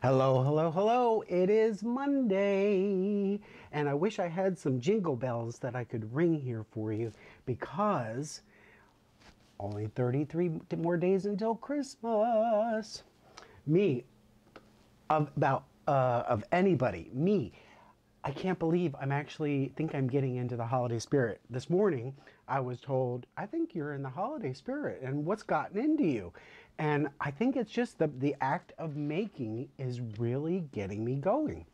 Hello, hello, hello. It is Monday, and I wish I had some jingle bells that I could ring here for you, because only 33 more days until Christmas. I can't believe I'm actually think I'm getting into the holiday spirit. This morning I was told, I think you're in the holiday spirit and what's gotten into you. And I think it's just the act of making is really getting me going.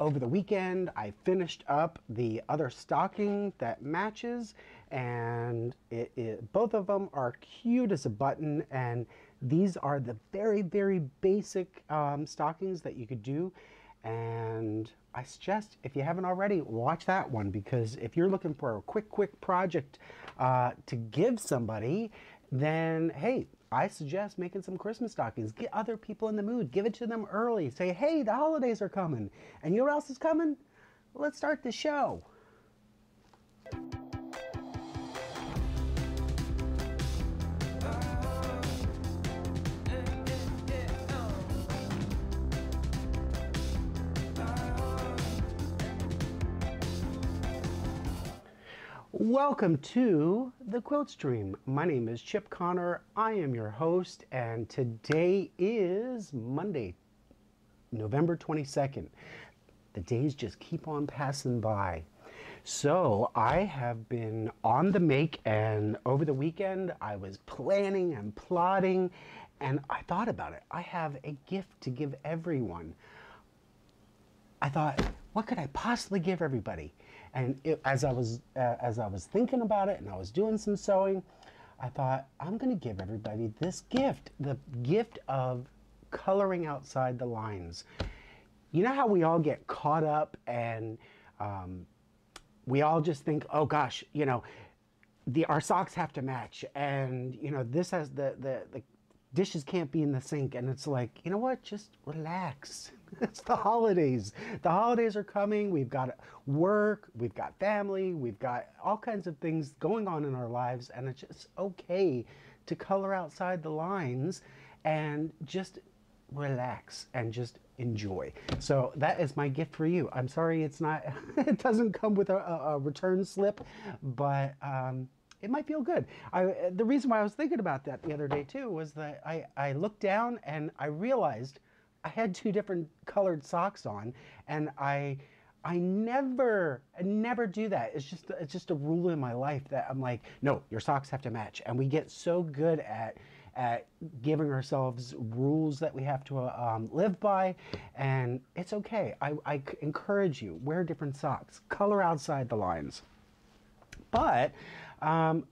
Over the weekend, I finished up the other stocking that matches, and both of them are cute as a button, and these are the very, very basic stockings that you could do. And I suggest, if you haven't already, watch that one, because if you're looking for a quick project to give somebody, then hey, I suggest making some Christmas stockings. Get other people in the mood. Give it to them early. Say, hey, the holidays are coming, and you know what else is coming? Let's start the show. Welcome to The Quilt Stream. My name is Chip Connor. I am your host, and today is Monday, November 22nd. The days just keep on passing by. So I have been on the make, and over the weekend I was planning and plotting, and I thought about it. I have a gift to give everyone. I thought, what could I possibly give everybody? And as I was thinking about it, and I was doing some sewing, I thought, I'm going to give everybody this gift, the gift of coloring outside the lines. You know how we all get caught up, and we all just think, oh gosh, you know, our socks have to match, and you know, this has the dishes can't be in the sink. And it's like, you know what, just relax. It's the holidays. The holidays are coming. We've got work, we've got family, we've got all kinds of things going on in our lives, and it's just okay to color outside the lines and just relax and just enjoy. So that is my gift for you. I'm sorry it's not it doesn't come with a return slip, but it might feel good. The reason why I was thinking about that the other day too was that I looked down and I realized I had two different colored socks on, and I never do that. It's just a rule in my life that I'm like, no, your socks have to match. And we get so good at giving ourselves rules that we have to live by, and it's okay. I encourage you, wear different socks, color outside the lines. But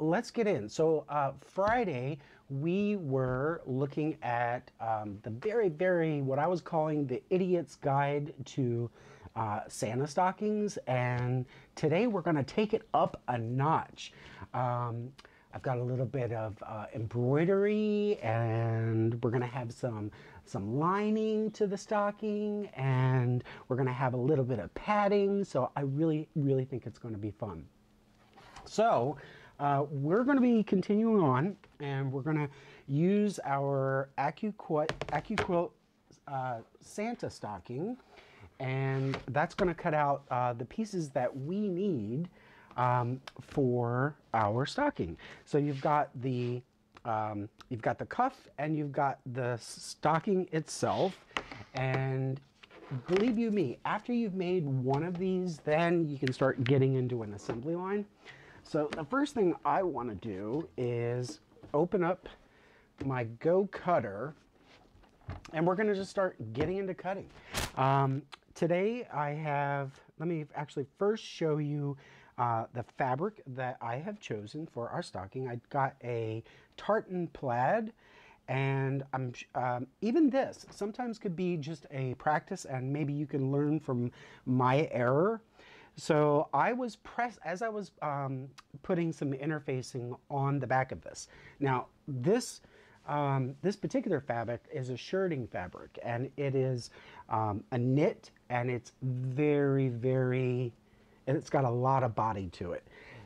let's get in. So Friday, we were looking at the very, very, what I was calling the Idiot's Guide to Santa Stockings. And today we're going to take it up a notch. I've got a little bit of embroidery, and we're going to have some lining to the stocking, and we're going to have a little bit of padding. So I really, really think it's going to be fun. So we're going to be continuing on, and we're going to use our AccuQuilt Santa stocking, and that's going to cut out the pieces that we need for our stocking. So you've got the cuff, and you've got the stocking itself, and believe you me, after you've made one of these, then you can start getting into an assembly line. So the first thing I want to do is open up my Go Cutter, and we're going to just start getting into cutting. Today I have, let me actually first show you the fabric that I have chosen for our stocking. I got a tartan plaid, and I'm, even this sometimes could be just a practice, and maybe you can learn from my error. So I was putting some interfacing on the back of this. Now this particular fabric is a shirting fabric, and it is a knit, and it's very, very, and it's got a lot of body to it.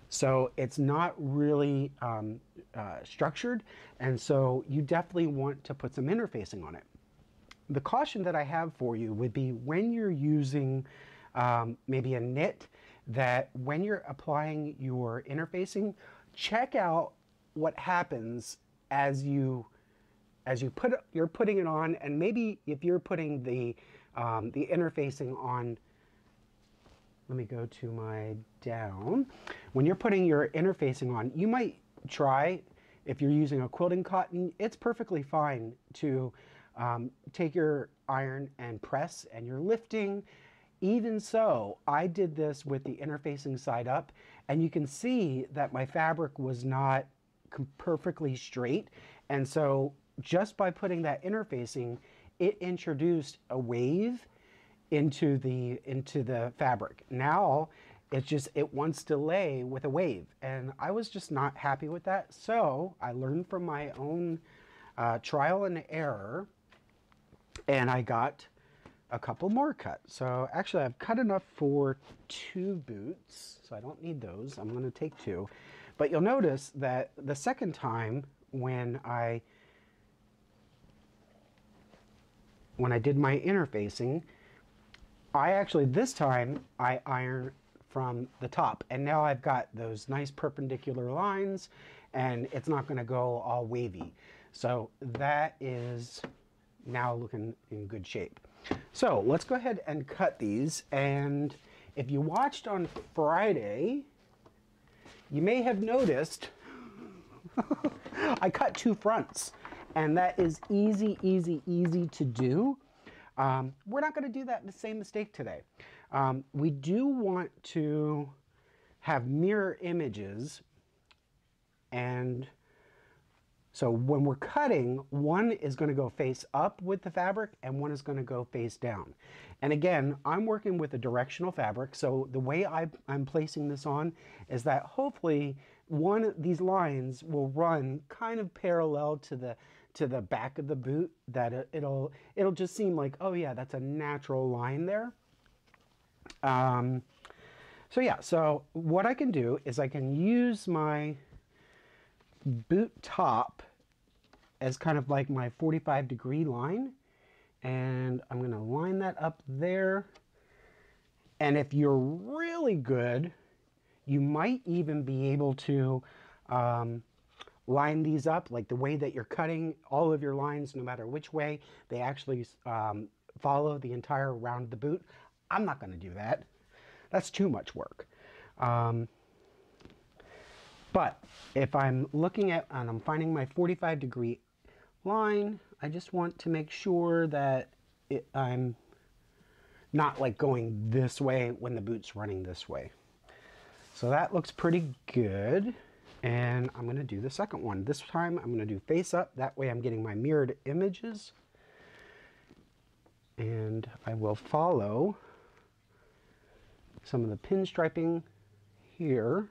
So it's not really structured, and so you definitely want to put some interfacing on it. the caution that I have for you would be when you're using maybe a knit, that when you're applying your interfacing, check out what happens as you're putting it on, and maybe if you're putting the interfacing on. Let me go to my down. When you're putting your interfacing on, you might try, if you're using a quilting cotton, it's perfectly fine to take your iron and press, and you're lifting. Even so, I did this with the interfacing side up, and you can see that my fabric was not perfectly straight. And so just by putting that interfacing, it introduced a wave into the fabric. Now it wants to lay with a wave, and I was just not happy with that. So I learned from my own trial and error, and I got a couple more cut. So actually I've cut enough for 2 boots, so I don't need those. I'm going to take 2, but you'll notice that the second time when I did my interfacing, I actually, this time, I iron from the top, and now I've got those nice perpendicular lines, and it's not going to go all wavy. So that is now looking in good shape. So let's go ahead and cut these, and if you watched on Friday, you may have noticed I cut 2 fronts, and that is easy, easy, easy to do. We're not going to do that same mistake today. We do want to have mirror images, and so when we're cutting, one is going to go face up with the fabric and one is going to go face down. And again, I'm working with a directional fabric, so the way I'm placing this on is that hopefully these lines will run kind of parallel to the back of the boot, that it'll just seem like, oh yeah, that's a natural line there. So yeah, so what I can do is I can use my boot top as kind of like my 45-degree line, and I'm gonna line that up there. And if you're really good, you might even be able to line these up, like the way that you're cutting all of your lines, no matter which way, they actually follow the entire round of the boot. I'm not going to do that. That's too much work. But if I'm looking at, and I'm finding my 45-degree line, I just want to make sure that I'm not like going this way when the boot's running this way. So that looks pretty good. And I'm going to do the second one. This time I'm going to do face up. That way I'm getting my mirrored images. And I will follow some of the pinstriping here.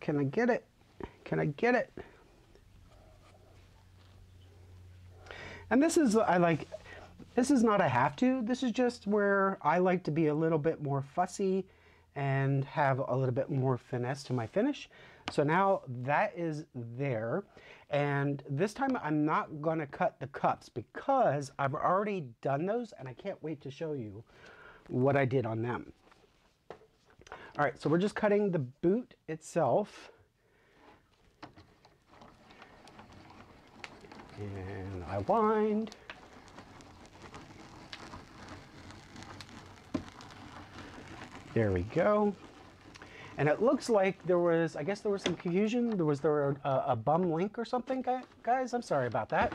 Can I get it? Can I get it? And this is, I like, this is not a have to. This is just where I like to be a little bit more fussy and have a little bit more finesse to my finish. So now that is there, and this time I'm not gonna cut the cups because I've already done those, and I can't wait to show you what I did on them. All right, so we're just cutting the boot itself, and I wind. There we go. And it looks like there was, I guess there was some confusion. Was there a bum link or something, guys? I'm sorry about that.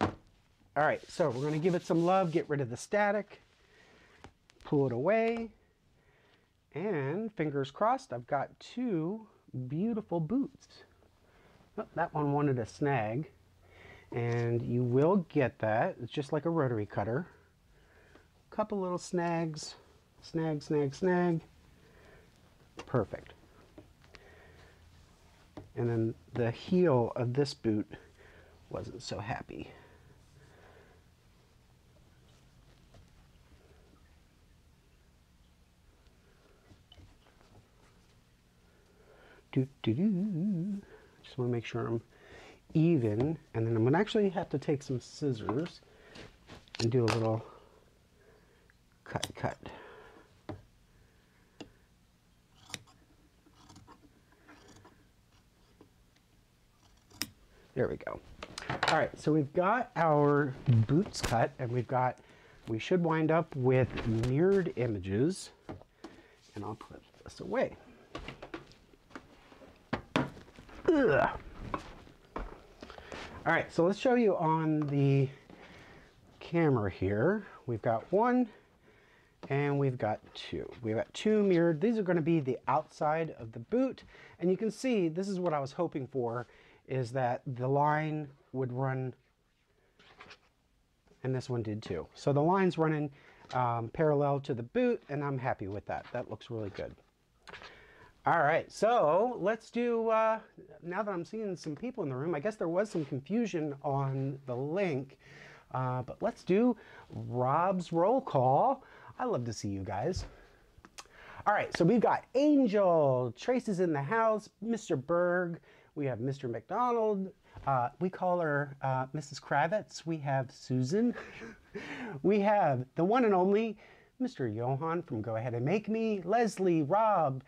All right, so we're gonna give it some love, get rid of the static, pull it away, and fingers crossed, I've got 2 beautiful boots. Oh, that one wanted a snag, and you will get that. It's just like a rotary cutter. Couple little snags, snag, snag, snag. Perfect. And then the heel of this boot wasn't so happy. Just want to make sure I'm even, and then I'm gonna actually have to take some scissors and do a little cut. There we go. All right, so we've got our boots cut, and we should wind up with mirrored images, and I'll put this away. Ugh. All right, so let's show you on the camera here. We've got one and we've got two. We've got two mirrored. These are going to be the outside of the boot, and you can see this is what I was hoping for, is that the line would run, and this one did too. So the line's running parallel to the boot, and I'm happy with that. That looks really good. All right, so let's do, now that I'm seeing some people in the room, I guess there was some confusion on the link, but let's do Rob's roll call. I love to see you guys. All right, so we've got Angel, Tracy's in the house, Mr. Berg, we have Mr. McDonald, we call her Mrs. Kravitz, we have Susan, we have the one and only Mr. Johan from Go Ahead and Make Me, Leslie, Rob,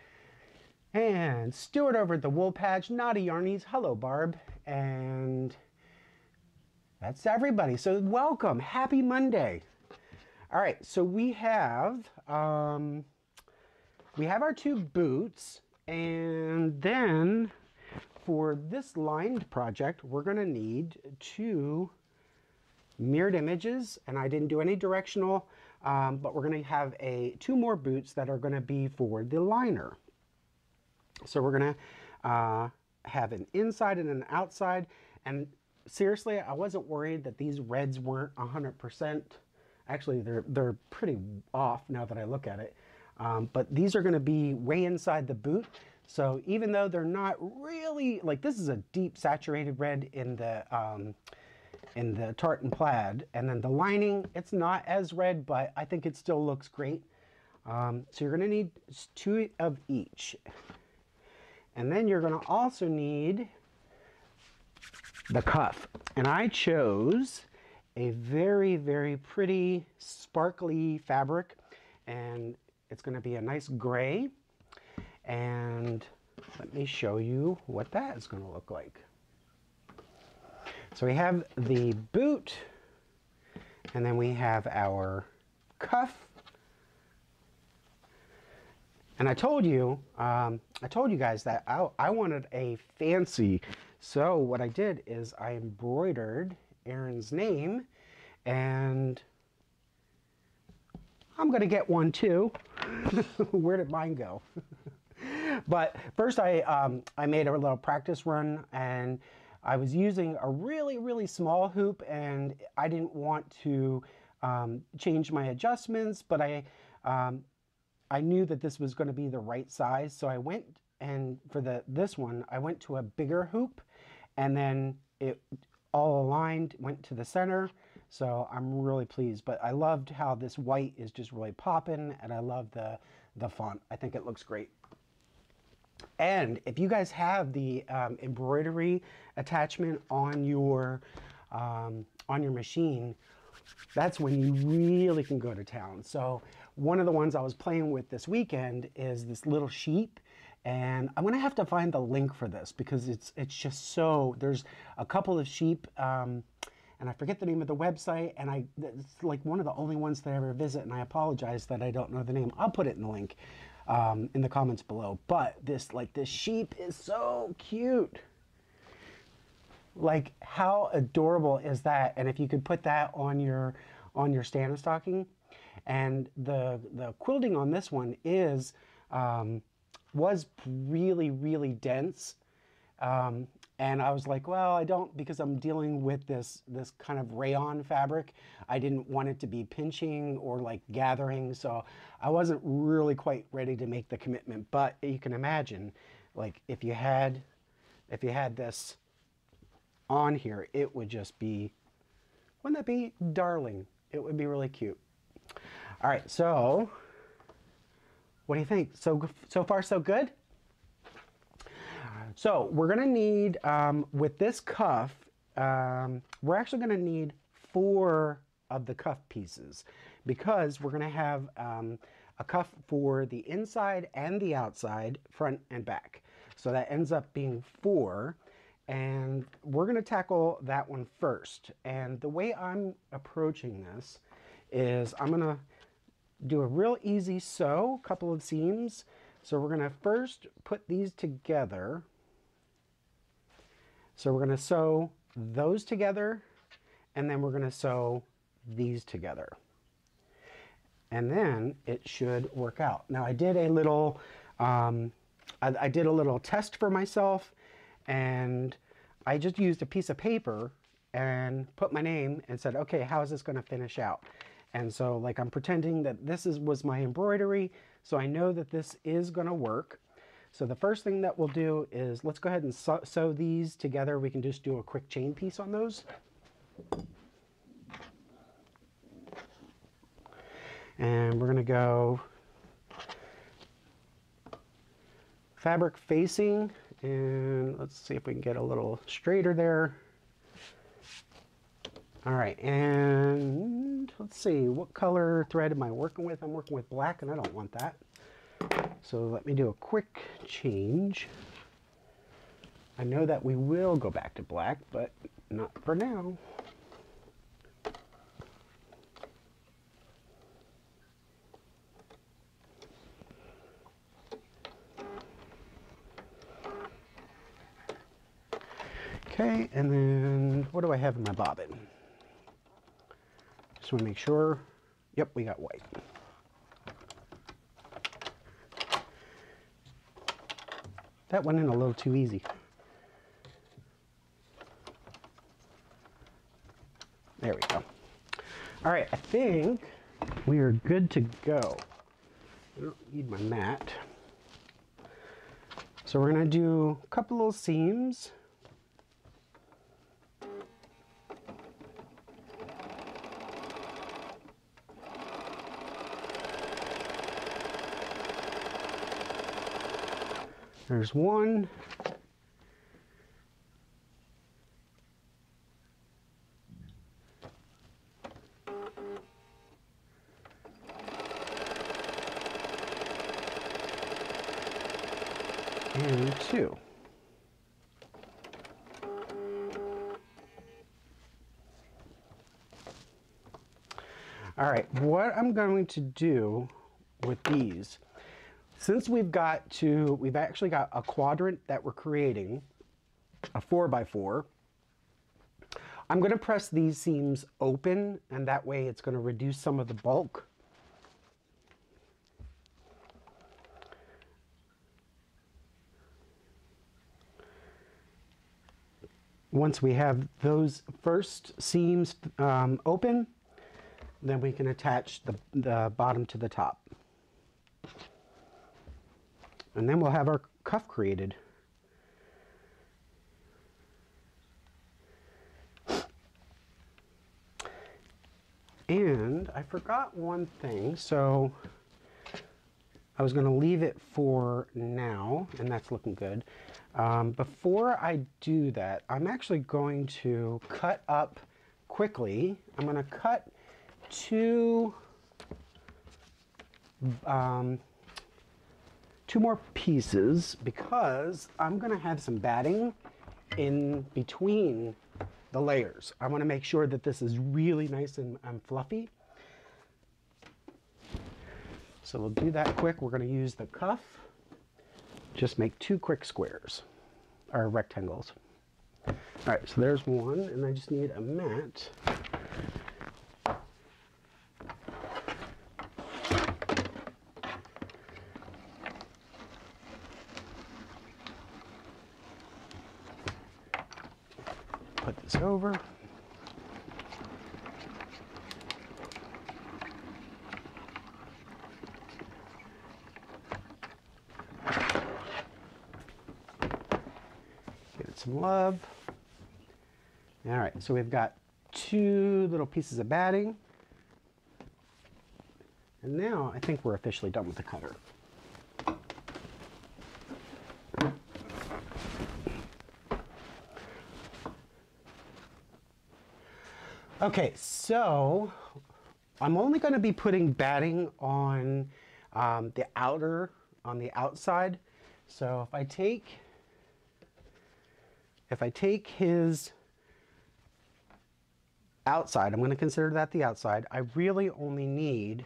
and Stuart over at the Wool Patch, Naughty Yarnies, hello Barb, and that's everybody. So welcome, happy Monday. All right, so we have our two boots, and then for this lined project, we're gonna need two mirrored images, and I didn't do any directional, but we're gonna have two more boots that are gonna be for the liner. So we're gonna have an inside and an outside, and seriously, I wasn't worried that these reds weren't 100%. Actually, they're pretty off now that I look at it, but these are gonna be way inside the boot. So even though they're not really, like, this is a deep saturated red in the tartan plaid, and then the lining, it's not as red, but I think it still looks great. So you're gonna need two of each. And then you're gonna also need the cuff. And I chose a very, very pretty sparkly fabric, and it's gonna be a nice gray. And let me show you what that is gonna look like. So we have the boot, and then we have our cuff. And I told you guys that I wanted a fancy. So what I did is I embroidered Aaron's name, and I'm gonna get one too. Where did mine go? But first I made a little practice run, and I was using a really, really small hoop, and I didn't want to change my adjustments, but I knew that this was going to be the right size, so I went, and for this one, I went to a bigger hoop, and then it all aligned, went to the center, so I'm really pleased. But I loved how this white is just really popping, and I love the font. I think it looks great. And if you guys have the embroidery attachment on your machine, that's when you really can go to town. So one of the ones I was playing with this weekend is this little sheep, and I'm gonna have to find the link for this, because it's just so, there's a couple of sheep, and I forget the name of the website, and it's like one of the only ones that I ever visit, and I apologize that I don't know the name. I'll put it in the link in the comments below. But this sheep is so cute. Like, how adorable is that? And if you could put that on your standard stocking. And the quilting on this one is was really, really dense, and I was like, well, I don't, because I'm dealing with this kind of rayon fabric, I didn't want it to be pinching or like gathering, so I wasn't really quite ready to make the commitment. But you can imagine, like, if you had this on here, it would just be, wouldn't that be darling? It would be really cute. All right, so what do you think? So far so good. So we're gonna need, with this cuff, we're actually gonna need 4 of the cuff pieces, because we're gonna have a cuff for the inside and the outside, front and back. So that ends up being 4. And we're gonna tackle that one first. And the way I'm approaching this is I'm gonna do a real easy sew, couple of seams. So we're gonna first put these together. So we're gonna sew those together, and then we're gonna sew these together. And then it should work out. Now I did a little, I did a little test for myself, and I just used a piece of paper and put my name and said, okay, how is this gonna finish out? And so like I'm pretending that this was my embroidery, so I know that this is gonna work. So the first thing that we'll do is let's go ahead and sew these together. We can just do a quick chain piece on those. And we're gonna go fabric facing, and let's see if we can get a little straighter there. All right, and let's see, what color thread am I working with? I'm working with black, and I don't want that. So let me do a quick change. I know that we will go back to black, but not for now. Okay, and then what do I have in my bobbin? Just want to make sure. Yep, we got white. That went in a little too easy. There we go. All right, I think we are good to go. I don't need my mat. So we're going to do a couple little seams. There's one. And 2. All right, what I'm going to do with these, since we've actually got a quadrant that we're creating, a 4x4, I'm gonna press these seams open, and that way it's gonna reduce some of the bulk. Once we have those first seams open, then we can attach the bottom to the top. And then we'll have our cuff created. And I forgot one thing, so I was gonna leave it for now, and that's looking good. Before I do that, I'm actually going to cut up quickly. I'm gonna cut 2 more pieces, because I'm gonna have some batting in between the layers. I wanna make sure that this is really nice and fluffy. So we'll do that quick. We're gonna use the cuff. Just make 2 quick squares, or rectangles. All right, so there's one, and I just need a mat. Over. Give it some love. All right, so we've got 2 little pieces of batting. And now I think we're officially done with the cutter. Okay, so I'm only going to be putting batting on the outside. So if I take his outside, I'm going to consider that the outside. I really only need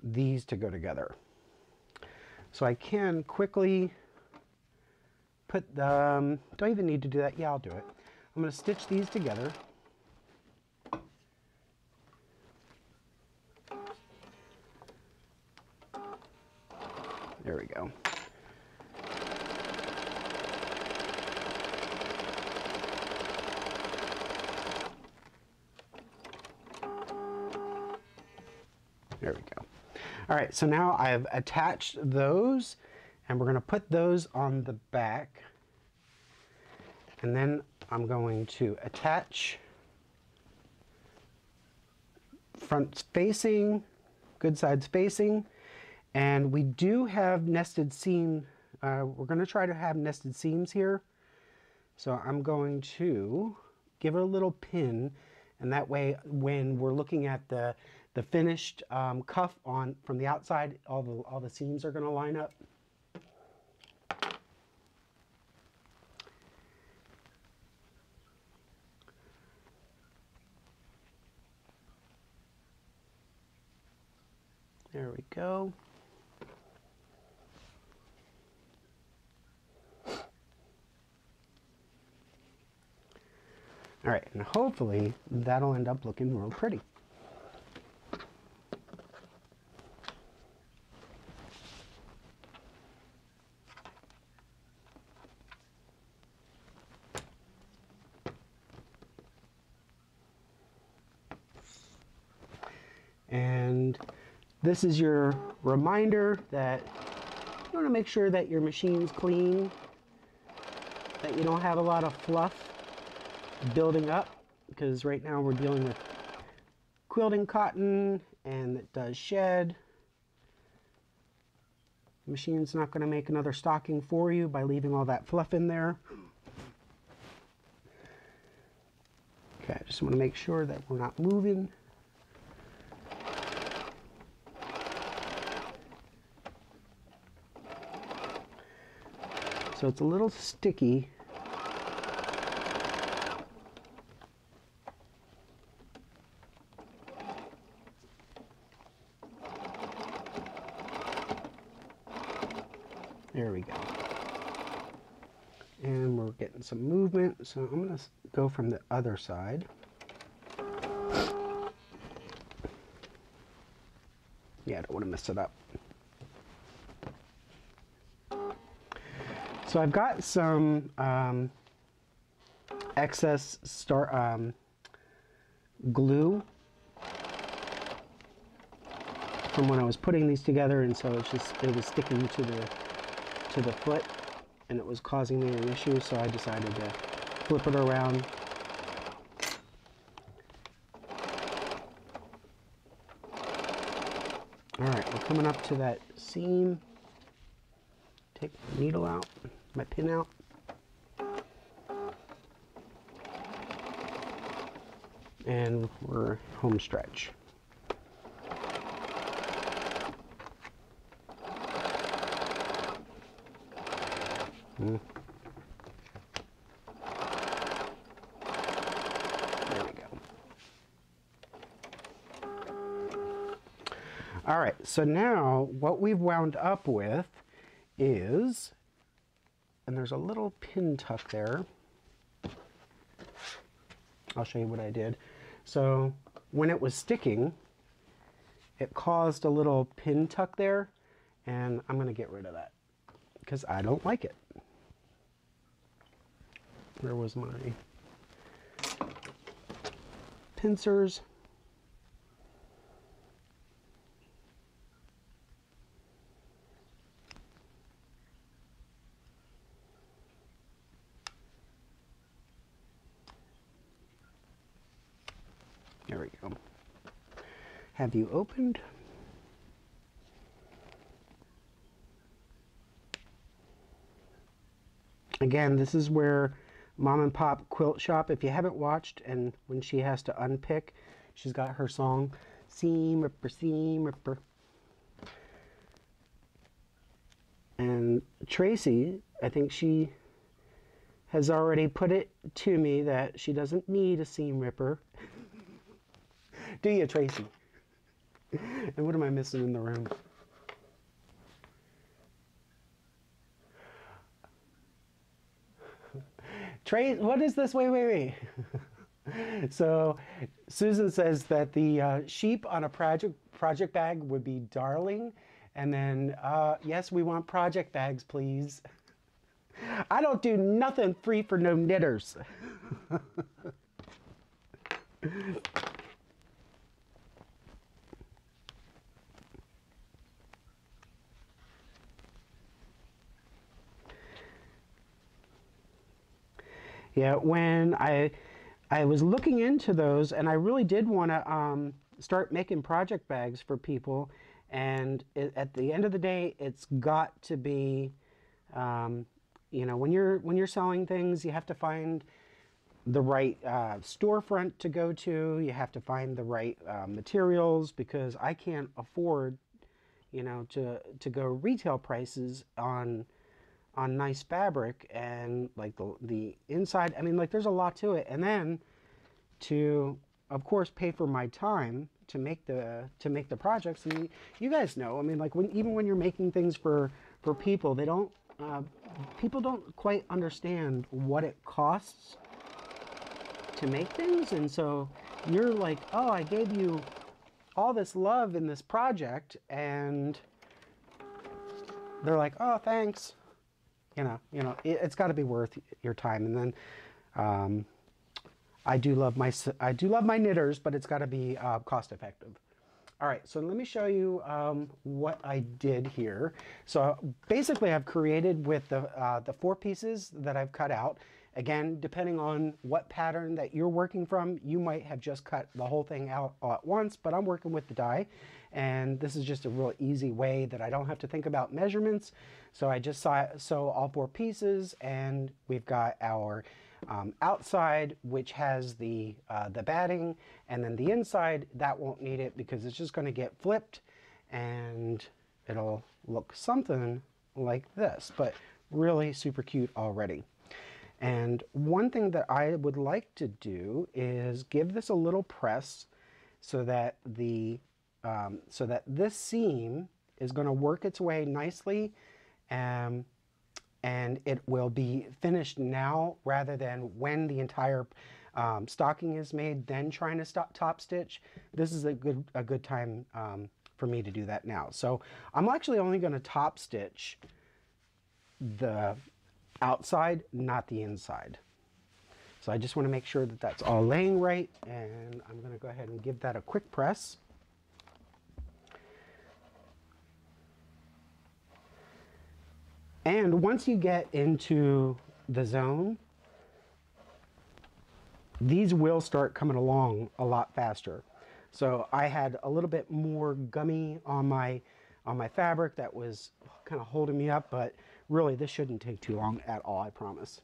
these to go together. So I can quickly put the, do I even need to do that? Yeah, I'll do it. I'm going to stitch these together. There we go. There we go. All right, so now I've attached those, and we're going to put those on the back. And then I'm going to attach front spacing, good side spacing. And we do have nested seam. We're going to try to have nested seams here. So I'm going to give it a little pin, and that way when we're looking at the finished cuff on from the outside, all the seams are going to line up. There we go. All right, and hopefully that'll end up looking real pretty. And this is your reminder that you want to make sure that your machine's clean, that you don't have a lot of fluff building up, because right now we're dealing with quilting cotton, and it does shed. The machine's not going to make another stocking for you by leaving all that fluff in there. Okay, I just want to make sure that we're not moving. So it's a little sticky. There we go. And we're getting some movement. So I'm going to go from the other side. Yeah, I don't want to mess it up. So I've got some excess glue from when I was putting these together, and so it's just, it was sticking to the foot, and it was causing me an issue, so I decided to flip it around. All right, we're coming up to that seam. Take the needle out, my pin out. And we're home stretch. There we go. All right, so now what we've wound up with is, and there's a little pin tuck there. I'll show you what I did. So when it was sticking, it caused a little pin tuck there, and I'm going to get rid of that because I don't like it. Where was my pincers? There we go. Have you opened? Again, this is where Mom and Pop Quilt Shop. If you haven't watched, and when she has to unpick, she's got her song, Seam Ripper, Seam Ripper. And Tracy, I think she has already put it to me that she doesn't need a seam ripper. Do you, Tracy? And what am I missing in the room? Trace, what is this? Wait. So Susan says that the sheep on a project bag would be darling. And then, yes, we want project bags, please. I don't do nothing free for no knitters. Yeah, when I was looking into those, and I really did want to start making project bags for people, and at the end of the day, it's got to be, you know, when you're selling things, you have to find the right storefront to go to. You have to find the right materials, because I can't afford, you know, to go retail prices on nice fabric, and like the inside, I mean, like, there's a lot to it. And then to, of course, pay for my time to make the projects. And you guys know, I mean, like, even when you're making things for people, they don't people don't quite understand what it costs to make things. And so you're like, oh, I gave you all this love in this project, and they're like, oh, thanks. You know, it's got to be worth your time. And then I do love my knitters, but it's got to be cost effective. All right, so let me show you what I did here. So basically, I've created with the four pieces that I've cut out. Again, depending on what pattern that you're working from, you might have just cut the whole thing out all at once, but I'm working with the die, and this is just a real easy way that I don't have to think about measurements. So I just sew all four pieces, and we've got our outside, which has the batting, and then the inside, that won't need it because it's just gonna get flipped, and it'll look something like this, but really super cute already. And one thing that I would like to do is give this a little press so that the this seam is going to work its way nicely, and it will be finished now rather than when the entire stocking is made, then trying to top stitch. This is a good time for me to do that now. So I'm actually only going to top stitch the outside, not the inside. So I just want to make sure that that's all laying right, and I'm going to go ahead and give that a quick press. And once you get into the zone, these will start coming along a lot faster. So I had a little bit more gummy on my fabric that was kind of holding me up, but really this shouldn't take too long at all, I promise.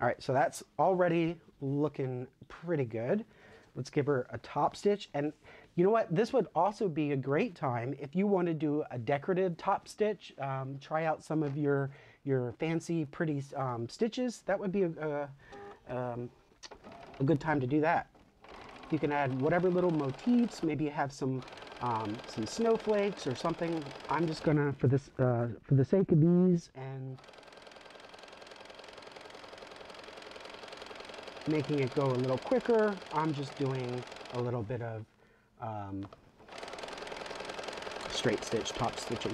All right, so that's already looking pretty good. Let's give her a top stitch. And you know what? This would also be a great time if you want to do a decorative top stitch. Try out some of your fancy, pretty stitches. That would be a good time to do that. You can add whatever little motifs. Maybe you have some snowflakes or something. I'm just gonna, for the sake of these and making it go a little quicker, I'm just doing a little bit of straight stitch, top stitching.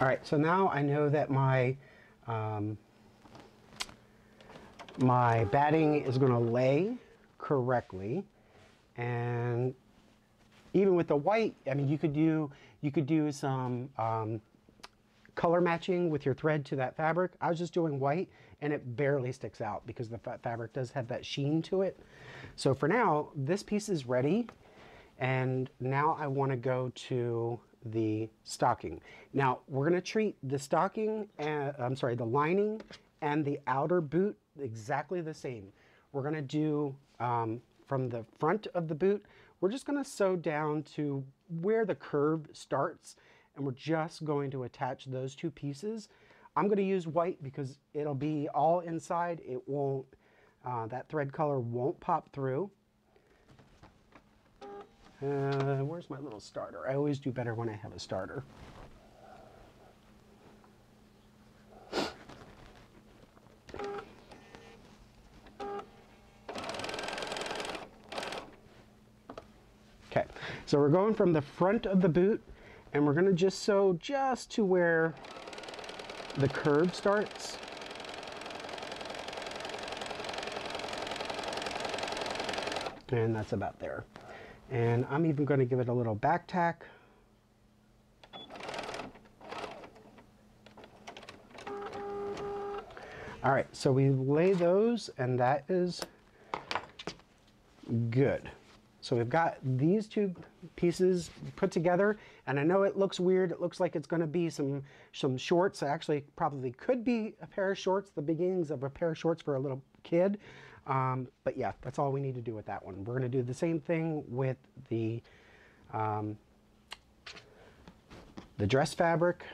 All right, so now I know that my my batting is going to lay correctly. And even with the white, I mean, you could do some color matching with your thread to that fabric. I was just doing white, and it barely sticks out because the fabric does have that sheen to it. So for now, this piece is ready, and now I want to go to the stocking. Now we're going to treat the stocking and the lining and the outer boot exactly the same. We're going to do from the front of the boot, we're just going to sew down to where the curve starts, and we're just going to attach those two pieces. I'm going to use white because it'll be all inside. It won't, that thread color won't pop through. Where's my little starter? I always do better when I have a starter. Okay, so we're going from the front of the boot, and we're going to just sew just to where the curve starts. And that's about there. And I'm even going to give it a little back tack. All right, so we lay those, and that is good. So we've got these two pieces put together, and I know it looks weird. It looks like it's going to be some shorts. It actually probably could be a pair of shorts, the beginnings of a pair of shorts for a little kid. But yeah, that's all we need to do with that one. We're going to do the same thing with the dress fabric.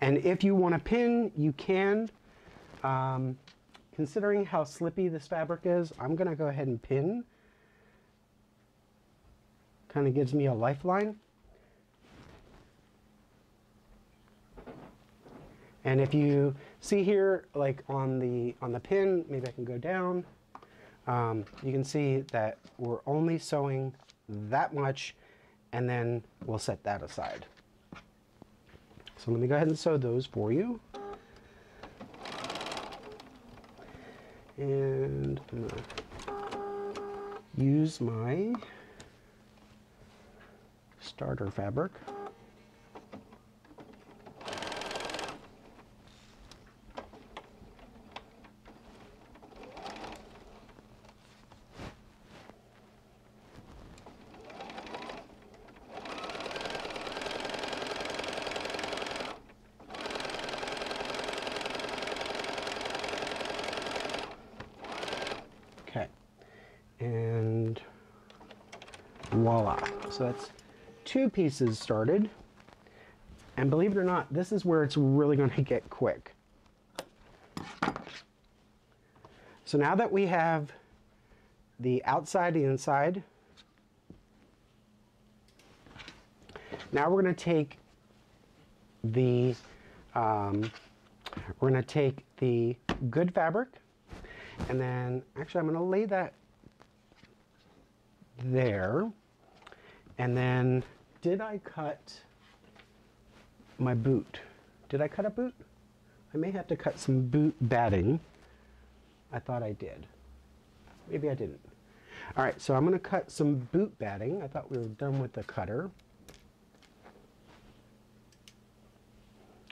And if you want to pin, you can. Considering how slippy this fabric is, I'm going to go ahead and pin. Kind of gives me a lifeline. And if you see here, like on the pin, maybe I can go down. You can see that we're only sewing that much, and then we'll set that aside. So let me go ahead and sew those for you. And I'm going to use my starter fabric. So that's two pieces started, and believe it or not, this is where it's really going to get quick. So now that we have the outside, the inside, now we're going to take the good fabric, and then actually I'm going to lay that there. And then, did I cut my boot? Did I cut a boot? I may have to cut some boot batting. I thought I did. Maybe I didn't. All right, so I'm going to cut some boot batting. I thought we were done with the cutter.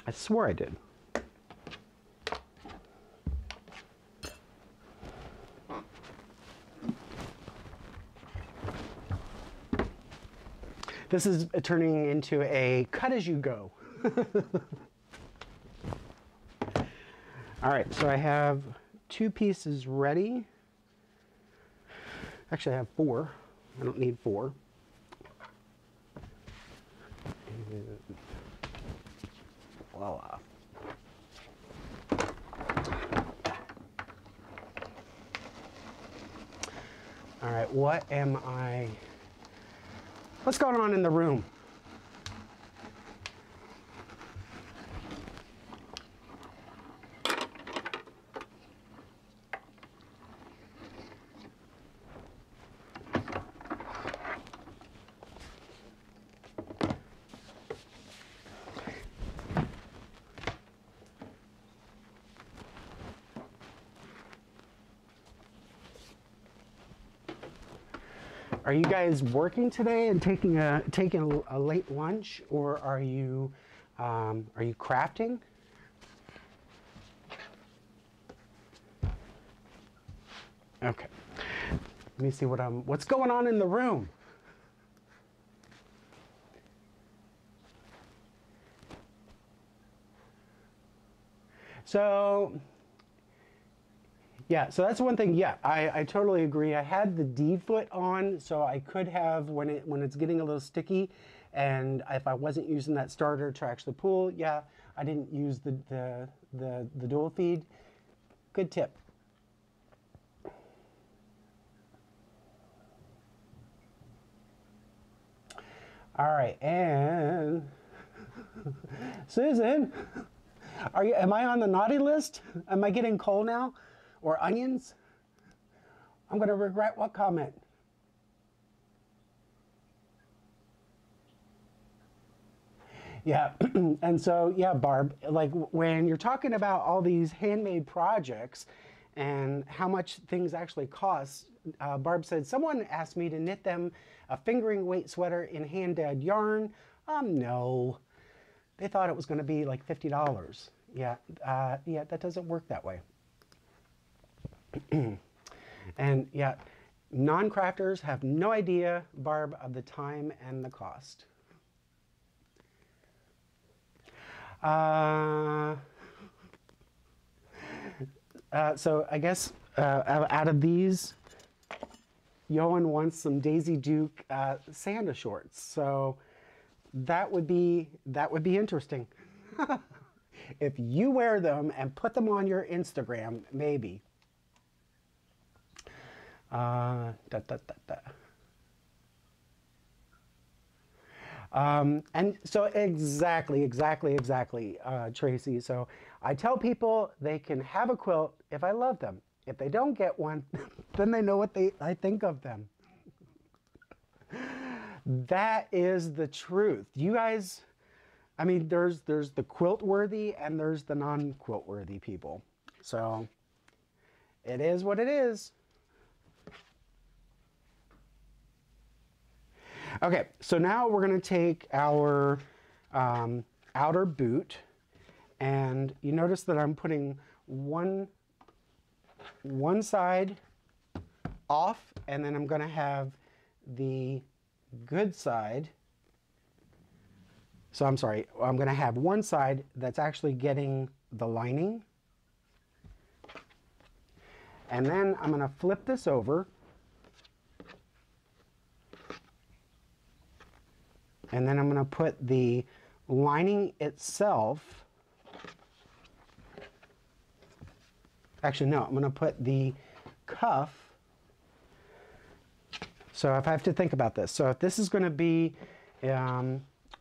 I swore I did. This is turning into a cut-as-you-go. All right, so I have two pieces ready. Actually, I have four. I don't need four. And voila. All right, what am I... What's going on in the room? Are you guys working today and taking a late lunch, or are you crafting? Okay. Let me see what what's going on in the room. So, yeah, so that's one thing. Yeah, I totally agree. I had the D foot on, so I could have, when it's getting a little sticky, and if I wasn't using that starter to actually pull, yeah, I didn't use the dual feed. Good tip. All right, and Susan, are you? Am I on the naughty list? Am I getting coal now, or onions? I'm gonna regret what comment. Yeah, and so yeah, Barb. Like when you're talking about all these handmade projects and how much things actually cost. Barb said, someone asked me to knit them a fingering weight sweater in hand-dyed yarn. No. They thought it was going to be like $50. Yeah, yeah, that doesn't work that way. And yeah, non-crafters have no idea, Barb, of the time and the cost. So I guess out of these, Yoan wants some Daisy Duke Santa shorts. So that would be interesting. If you wear them and put them on your Instagram, maybe. And so exactly, Tracy. So I tell people they can have a quilt if I love them. If they don't get one, then they know what I think of them. That is the truth. You guys, I mean, there's the quilt-worthy and there's the non-quilt-worthy people. So it is what it is. Okay, so now we're going to take our outer boot, and you notice that I'm putting one side off, and then I'm going to have the good side. So I'm sorry, I'm going to have one side that's actually getting the lining. And then I'm going to flip this over. And then I'm going to put the lining itself. Actually, no, I'm going to put the cuff. So if I have to think about this. So if this is going to be, I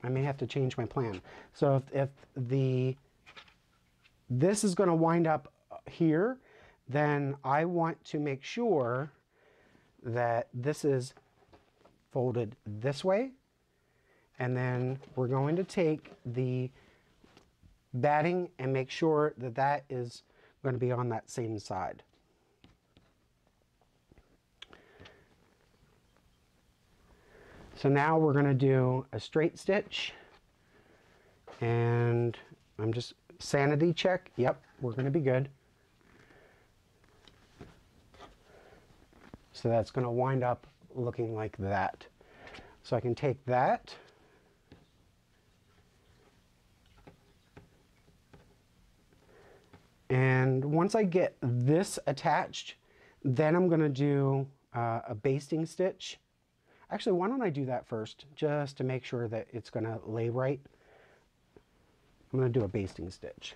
may have to change my plan. So if this is going to wind up here, then I want to make sure that this is folded this way. And then we're going to take the batting and make sure that that is going to be on that same side. So now we're going to do a straight stitch, and I'm just sanity check. Yep, we're going to be good. So that's going to wind up looking like that. So I can take that. And once I get this attached, then I'm going to do a basting stitch. Actually, why don't I do that first, just to make sure that it's going to lay right. I'm going to do a basting stitch.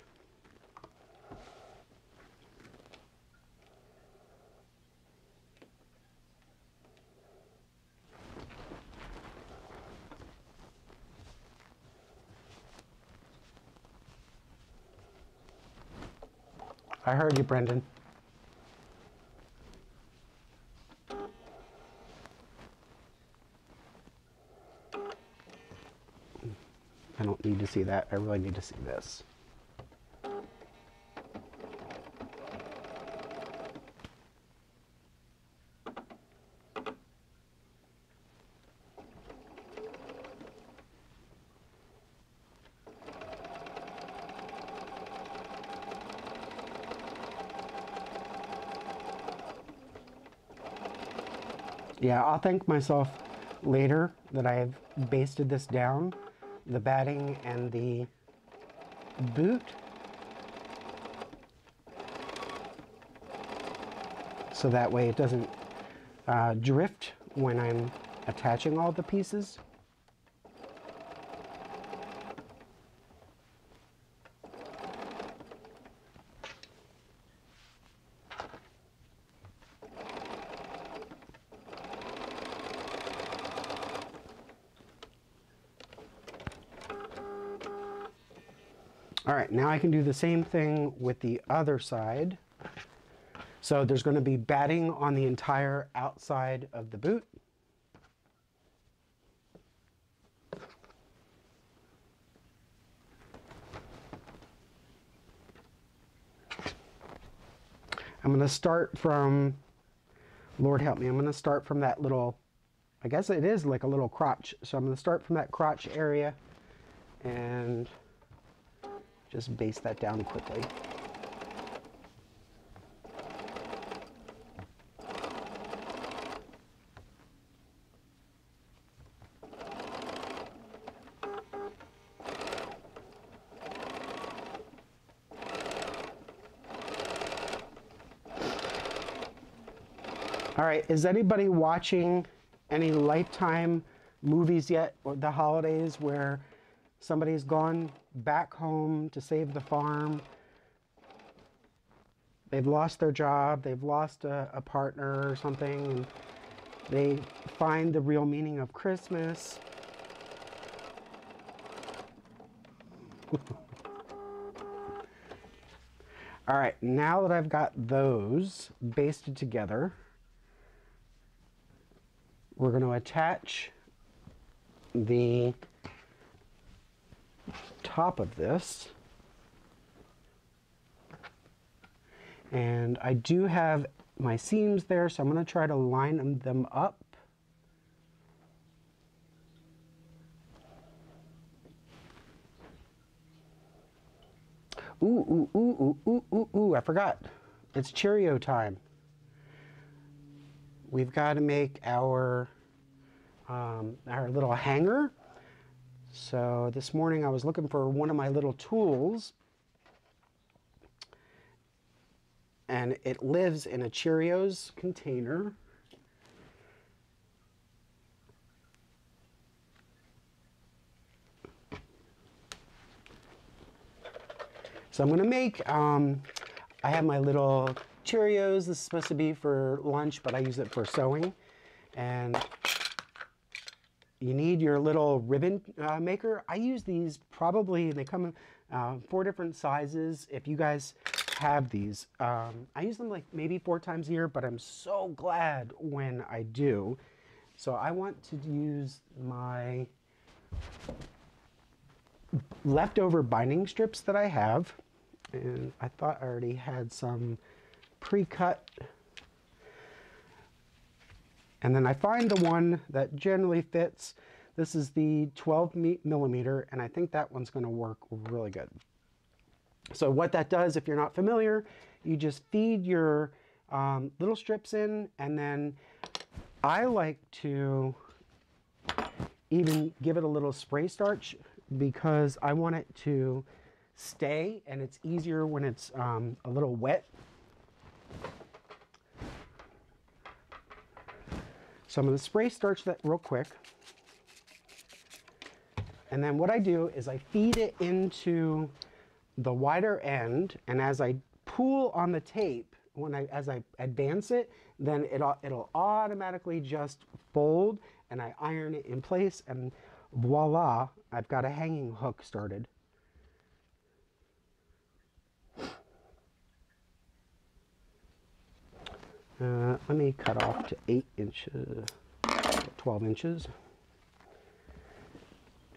I heard you, Brendan. I don't need to see that. I really need to see this. Yeah, I'll thank myself later that I've basted this down, the batting and the boot. So that way it doesn't drift when I'm attaching all the pieces. All right, now I can do the same thing with the other side. So there's going to be batting on the entire outside of the boot. I'm going to start from, Lord help me, I'm going to start from that little, I guess it is like a little crotch. So I'm going to start from that crotch area and just baste that down quickly. All right, is anybody watching any Lifetime movies yet, or the holidays where somebody's gone back home to save the farm? They've lost their job, they've lost a partner or something, and they find the real meaning of Christmas. All right, now that I've got those basted together, we're going to attach the top of this, and I do have my seams there, so I'm going to try to line them up. Ooh, ooh, ooh, ooh, ooh, ooh, ooh, I forgot. It's Cheerio time. We've got to make our little hanger. So this morning I was looking for one of my little tools, and it lives in a Cheerios container. So I'm going to make, I have my little Cheerios. This is supposed to be for lunch, but I use it for sewing. And you need your little ribbon maker. I use these probably, they come in 4 different sizes. If you guys have these, I use them like maybe 4 times a year, but I'm so glad when I do. So I want to use my leftover binding strips that I have. And I thought I already had some pre-cut, and then I find the one that generally fits. This is the 12 millimeter, and I think that one's going to work really good. So what that does, if you're not familiar, you just feed your little strips in, and then I like to even give it a little spray starch because I want it to stay, and it's easier when it's a little wet. So I'm going to spray starch that real quick. And then what I do is I feed it into the wider end, and as I pull on the tape, as I advance it, then it'll automatically just fold, and I iron it in place, and voila, I've got a hanging hook started. Let me cut off to 8 inches, 12 inches.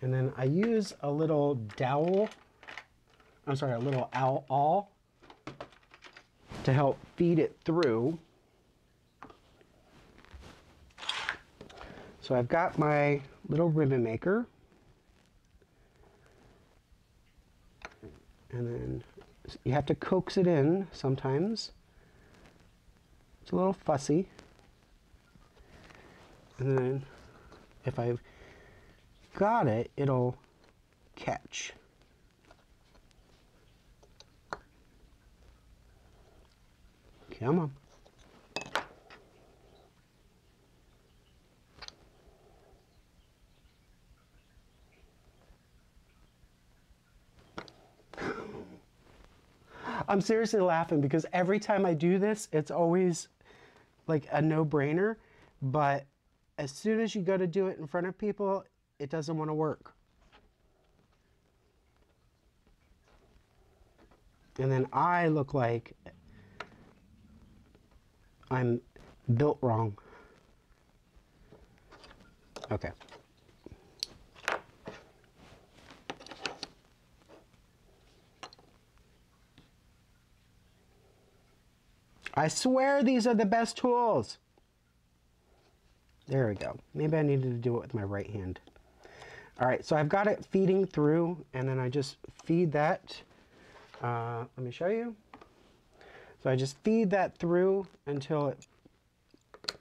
And then I use a little dowel, I'm sorry, a little awl to help feed it through. So I've got my little ribbon maker. And then you have to coax it in sometimes. It's a little fussy. and then if I've got it, it'll catch. Come on. I'm seriously laughing because every time I do this, it's always like a no-brainer, but as soon as you go to do it in front of people, it doesn't want to work. And then I look like I'm built wrong. Okay. I swear these are the best tools. There we go. Maybe I needed to do it with my right hand. All right, so I've got it feeding through, and then I just feed that. Let me show you. So I just feed that through until it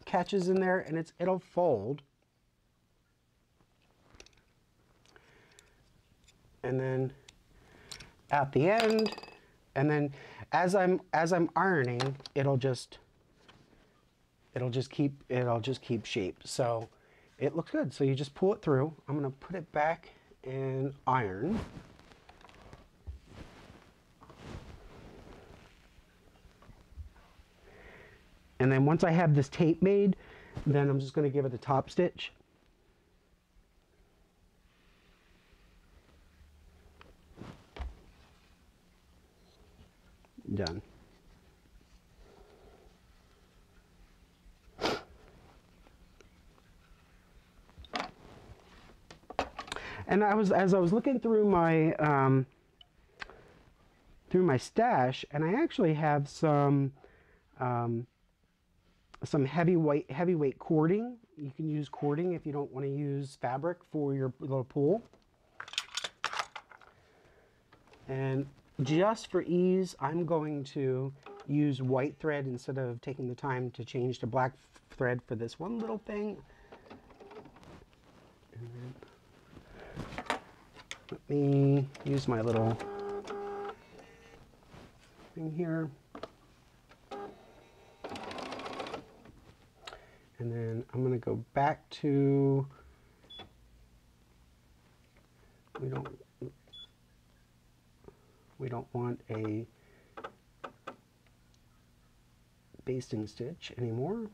catches in there, and it'll fold. And then at the end, and then as I'm ironing, it'll just keep shape. So it looks good. So you just pull it through. I'm gonna put it back and iron. And then once I have this tape made, then I'm just gonna give it a top stitch. Done. And as I was looking through my stash, and I actually have some heavyweight cording. You can use cording if you don't want to use fabric for your little pool. And just for ease, I'm going to use white thread instead of taking the time to change to black thread for this one little thing. And then let me use my little thing here. And then I'm going to go back to, we don't want a basting stitch anymore.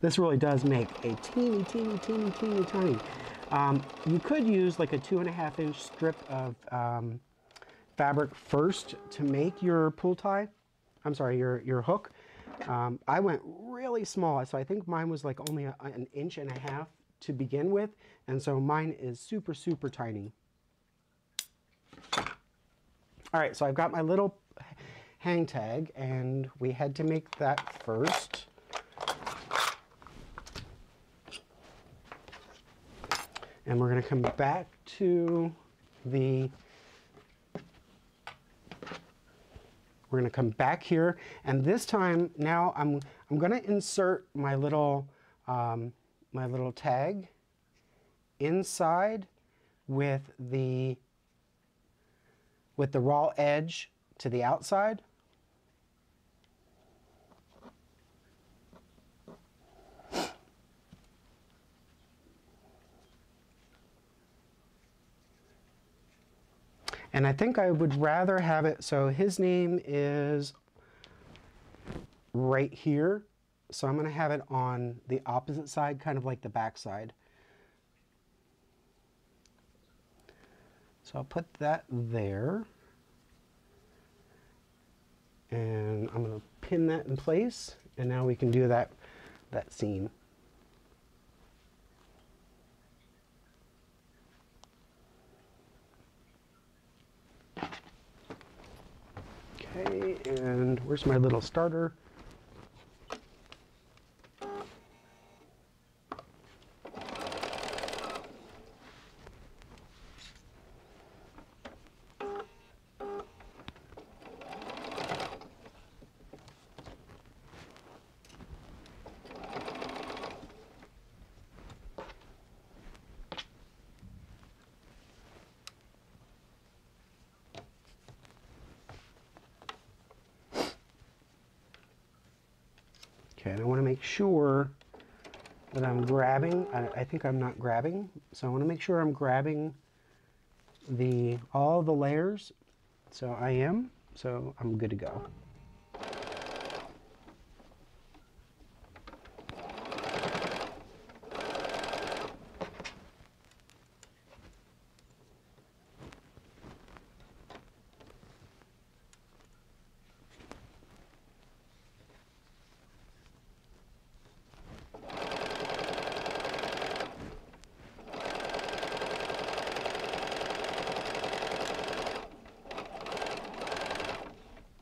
This really does make a teeny tiny. You could use like a 2.5-inch strip of fabric first to make your pull tie. I'm sorry, your hook. I went really small, so I think mine was like only an 1.5 inches to begin with, and so mine is super tiny. All right, so I've got my little hang tag, and we had to make that first. And we're going to come back to the, we're going to come back here, and this time now I'm going to insert my little tag inside with the raw edge to the outside. And I think I would rather have it, so his name is right here. So I'm going to have it on the opposite side, kind of like the back side. So I'll put that there. And I'm going to pin that in place. And now we can do that seam. And where's my little starter? Okay, and I want to make sure that I'm grabbing, I think I'm not grabbing, so I want to make sure I'm grabbing the all the layers. So I am, so I'm good to go.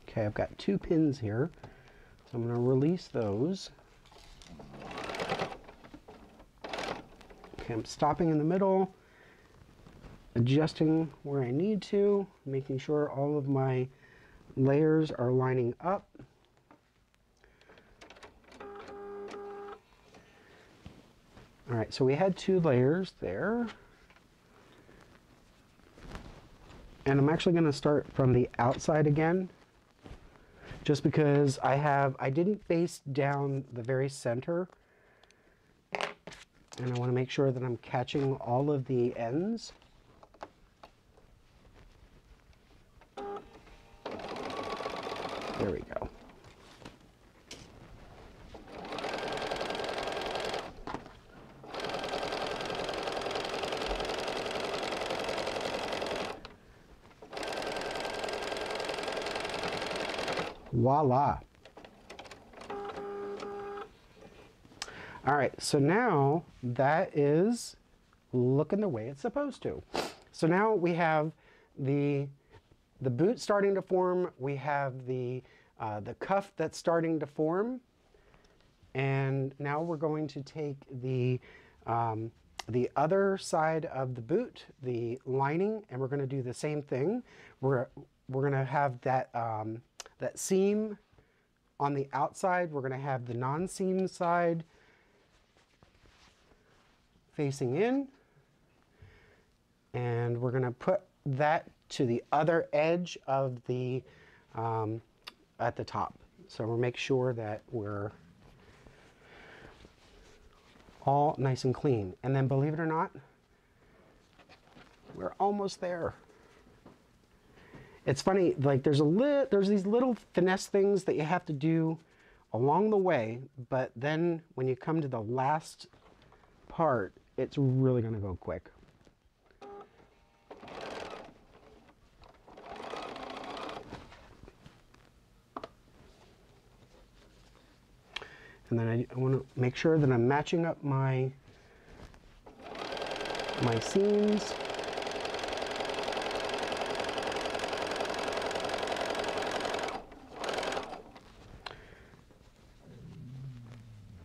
Okay, I've got two pins here, so I'm going to release those. Okay, I'm stopping in the middle, adjusting where I need to, making sure all of my layers are lining up. All right, so we had two layers there. And I'm actually going to start from the outside again. Just because I didn't base down the very center, and I want to make sure that I'm catching all of the ends. There we go. Voila. All right, so now that is looking the way it's supposed to. So now we have the boot starting to form, we have the cuff that's starting to form, and now we're going to take the other side of the boot, the lining, and we're going to do the same thing. We're going to have that seam on the outside, we're going to have the non-seam side facing in, and we're going to put that to the other edge of the at the top. So we'll make sure that we're all nice and clean. And then believe it or not, we're almost there. It's funny, like there's these little finesse things that you have to do along the way, but then when you come to the last part, it's really gonna go quick. And then I wanna make sure that I'm matching up my seams.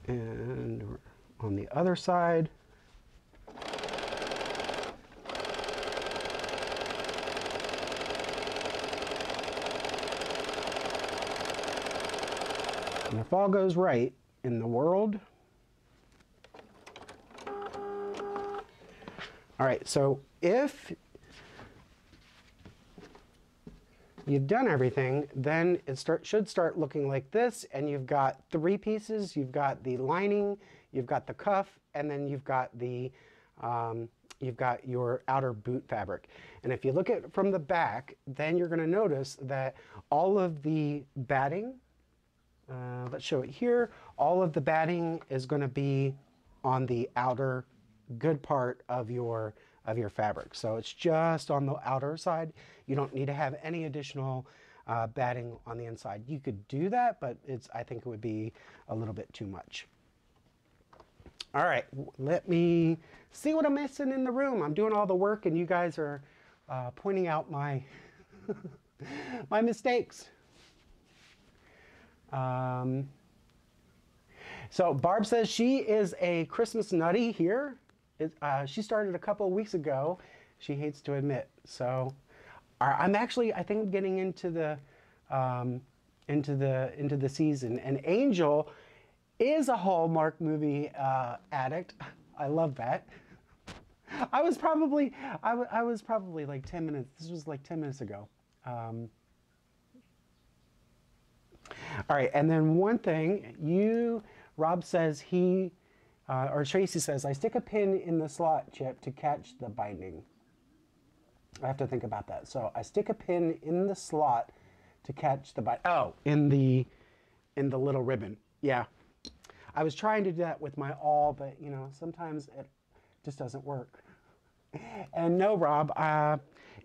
And on the other side. And if all goes right in the world. All right, so if you've done everything, then it should start looking like this, and you've got three pieces. You've got the lining, you've got the cuff, and then you've got your outer boot fabric. And if you look at it from the back, then you're going to notice that all of the batting, let's show it here, all of the batting is going to be on the outer good part of your fabric. So it's just on the outer side. You don't need to have any additional batting on the inside. You could do that, but I think it would be a little bit too much. All right, let me see what I'm missing in the room. I'm doing all the work and you guys are pointing out my my mistakes. So Barb says she is a Christmas nutty here. She started a couple of weeks ago, she hates to admit. So I think I'm getting into the season. And Angel is a Hallmark movie addict. I love that. I was probably like 10 minutes. This was like 10 minutes ago. All right, and then one thing, Rob says he, or Tracy says, I stick a pin in the slot, Chip, to catch the binding. I have to think about that. So I stick a pin in the slot to catch the binding. Oh, in the little ribbon. Yeah. I was trying to do that with my awl, but you know, sometimes it just doesn't work. And no, Rob,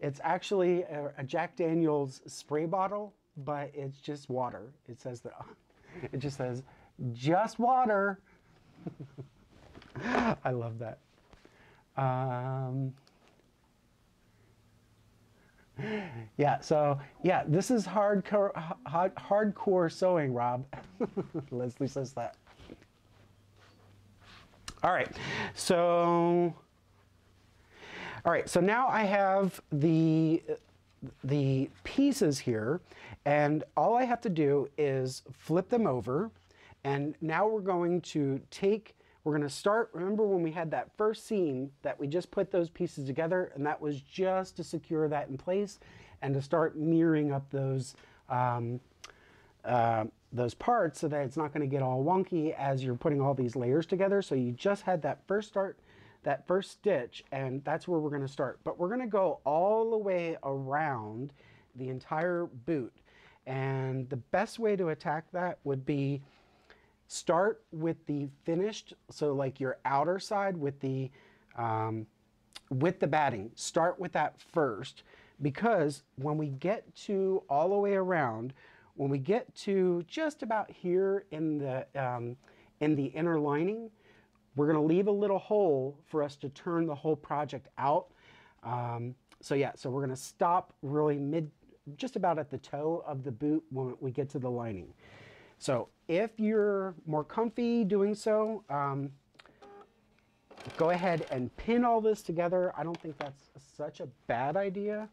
it's actually a Jack Daniel's spray bottle, but it's just water. It says that, it just says, just water. I love that. Yeah, so yeah, this is hardcore sewing, Rob. Leslie says that. All right, so now I have the pieces here, and all I have to do is flip them over, and now we're going to start, remember when we had that first seam that we just put those pieces together, and that was just to secure that in place and to start mirroring up those parts so that it's not going to get all wonky as you're putting all these layers together. So you just had that first start, that first stitch, and that's where we're going to start. But we're going to go all the way around the entire boot. And the best way to attack that would be start with the finished, so like your outer side with the batting. Start with that first, because when we get to all the way around, when we get to just about here in the inner lining, we're going to leave a little hole for us to turn the whole project out. So yeah, so we're going to stop really mid, just about at the toe of the boot when we get to the lining. So if you're more comfy doing so, go ahead and pin all this together. I don't think that's such a bad idea,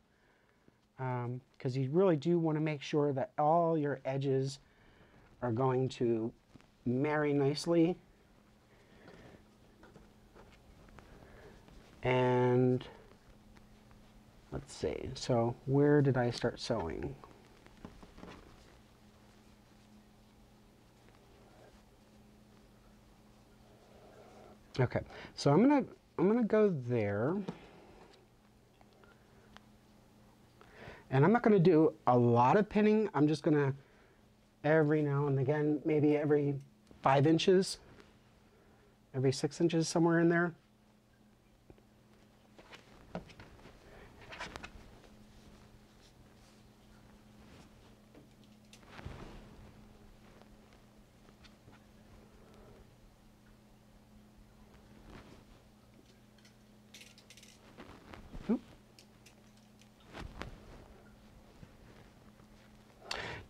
because you really do want to make sure that all your edges are going to marry nicely. And let's see, so where did I start sewing? Okay, so I'm gonna go there, and I'm not gonna do a lot of pinning. I'm just gonna every now and again, maybe every 5 inches, every 6 inches, somewhere in there.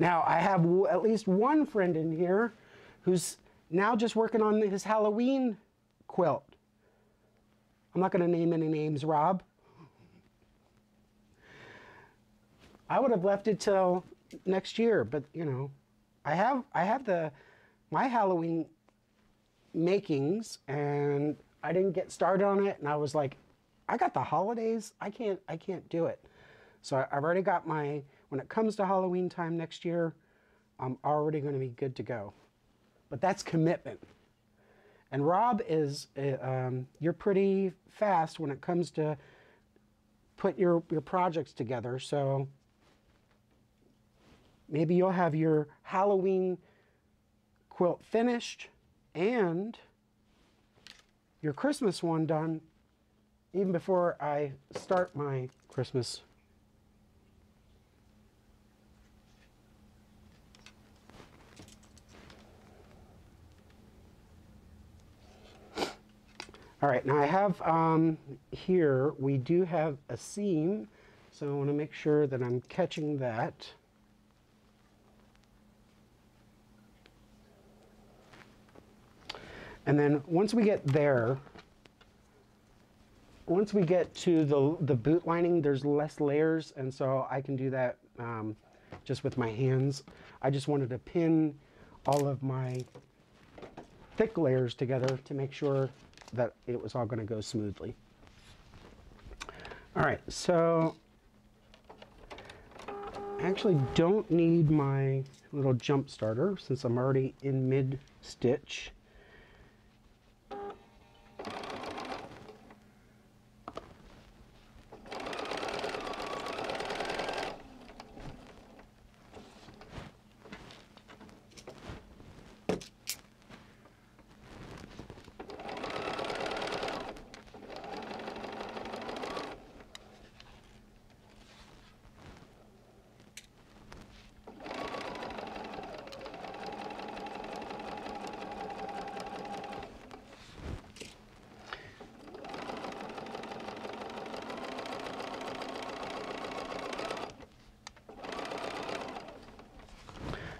Now, I have at least one friend in here who's now just working on his Halloween quilt. I'm not going to name any names, Rob. I would have left it till next year, but you know, I have my Halloween makings, and I didn't get started on it, and I was like, I got the holidays. I can't do it. So I've already got my, when it comes to Halloween time next year, I'm already going to be good to go. But that's commitment. And Rob is, you're pretty fast when it comes to put your projects together. So maybe you'll have your Halloween quilt finished and your Christmas one done even before I start my Christmas project. All right, now I have here, we do have a seam, so I want to make sure that I'm catching that. And then once we get there, once we get to the boot lining, there's less layers, and so I can do that just with my hands. I just wanted to pin all of my thick layers together to make sure that it was all going to go smoothly. All right, so I actually don't need my little jump starter since I'm already in mid stitch.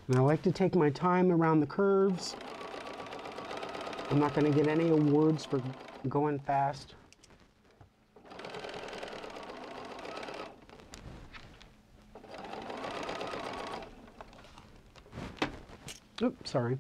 And I like to take my time around the curves. I'm not going to get any awards for going fast. Oops, sorry.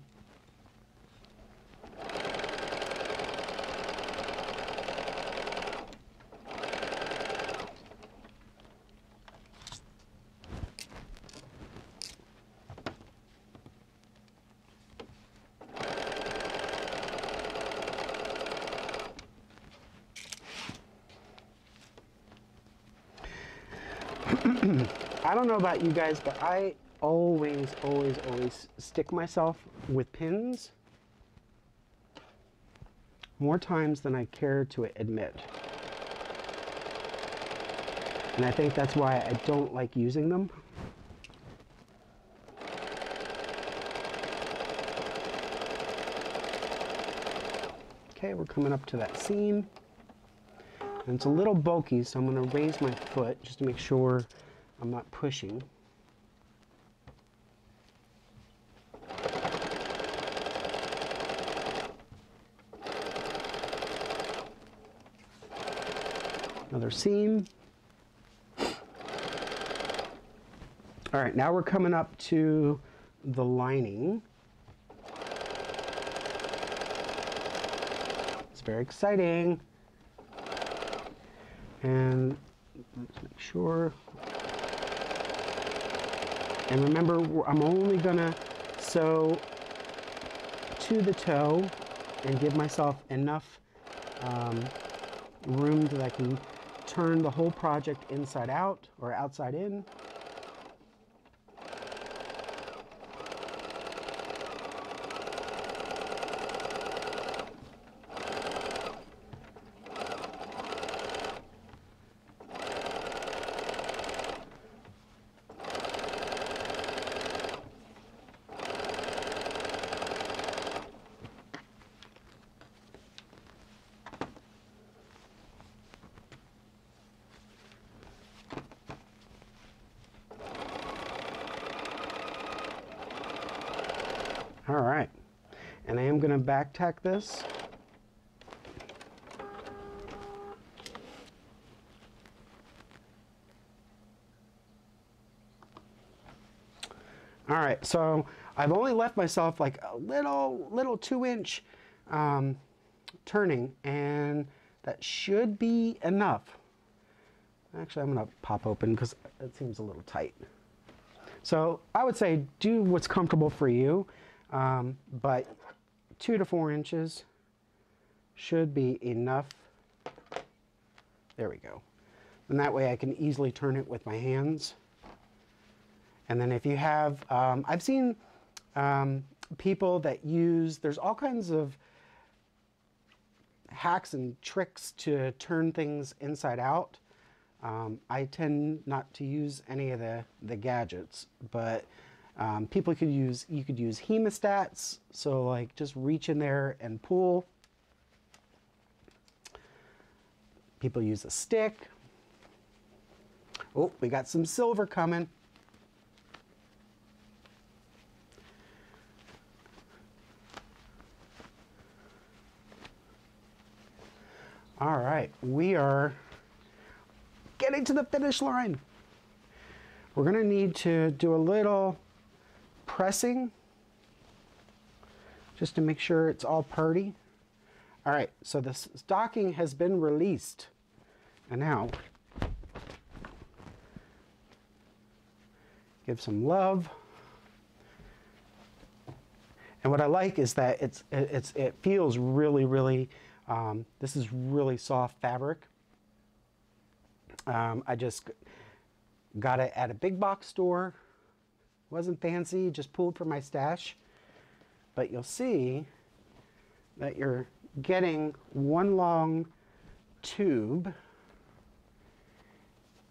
I don't know about you guys, but I always stick myself with pins more times than I care to admit. And I think that's why I don't like using them. Okay, we're coming up to that seam. And it's a little bulky, so I'm going to raise my foot just to make sure I'm not pushing. Another seam. All right, now we're coming up to the lining. It's very exciting. And let's make sure. And remember, I'm only gonna sew to the toe and give myself enough room that I can turn the whole project inside out or outside in. All right, and I am going to back tack this. All right, so I've only left myself like a little 2-inch turning, and that should be enough. Actually, I'm going to pop open because that seems a little tight. So I would say do what's comfortable for you. But 2 to 4 inches should be enough. There we go. And that way I can easily turn it with my hands. And then if you have, I've seen people that use, there's all kinds of hacks and tricks to turn things inside out. I tend not to use any of the gadgets, but people could use, you could use hemostats, so like just reach in there and pull. People use a stick. Oh, we got some silver coming. All right, we are getting to the finish line. We're going to need to do a little pressing just to make sure it's all purty. All right, so the stocking has been released, and now give some love. And what I like is that it feels really, really, this is really soft fabric. I just got it at a big box store. Wasn't fancy, just pulled from my stash. But you'll see that you're getting one long tube.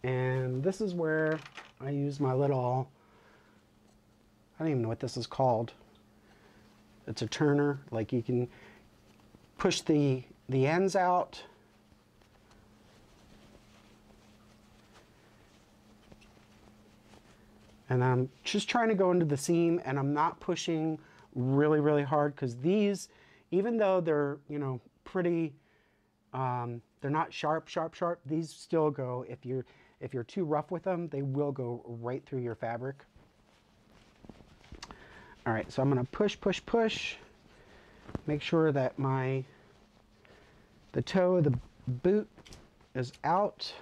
And this is where I use my little, I don't even know what this is called. It's a turner, like you can push the ends out. And I'm just trying to go into the seam, and I'm not pushing really, really hard, because these, even though they're, you know, pretty, they're not sharp, these still go, if you're too rough with them, they will go right through your fabric. All right, so I'm gonna push, make sure that the toe of the boot is out.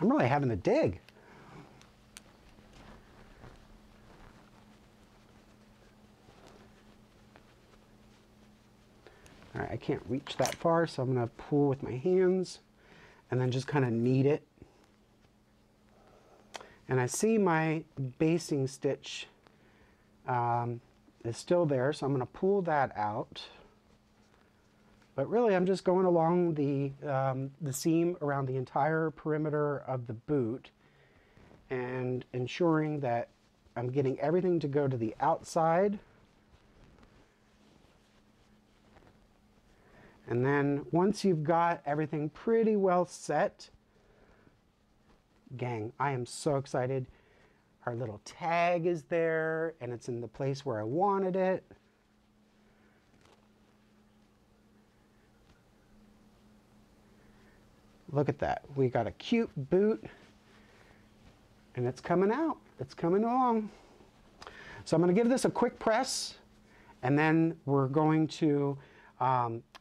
I'm really having to dig. All right, I can't reach that far, so I'm gonna pull with my hands and then just kind of knead it. And I see my basting stitch is still there, so I'm gonna pull that out. But really, I'm just going along the seam around the entire perimeter of the boot and ensuring that I'm getting everything to go to the outside. And then once you've got everything pretty well set, gang, I am so excited. Our little tag is there, and it's in the place where I wanted it. Look at that. We got a cute boot, and it's coming out. It's coming along. So I'm going to give this a quick press, and then we're going to,